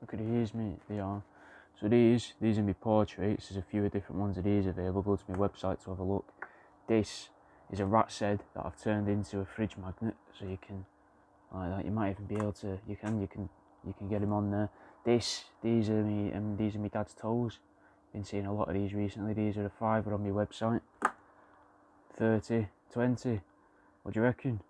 Look at these, mate, they are. So these are my portraits. There's a few different ones of these available. Go to my website to have a look. This is a rat's head that I've turned into a fridge magnet, so you can, like that, you might even be able to, you can get him on there. These are my dad's toes. Been seeing a lot of these recently. These are a fiver on my website. 30, 20, what do you reckon?